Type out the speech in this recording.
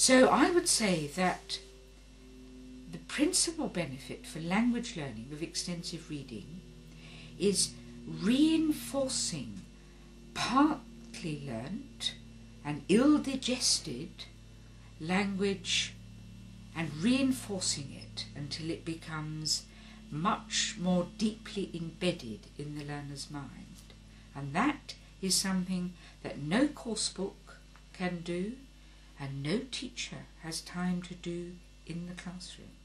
So I would say that the principal benefit for language learning with extensive reading is reinforcing partly learnt and ill-digested language and reinforcing it until it becomes much more deeply embedded in the learner's mind. And that is something that no course book can do and no teacher has time to do in the classroom.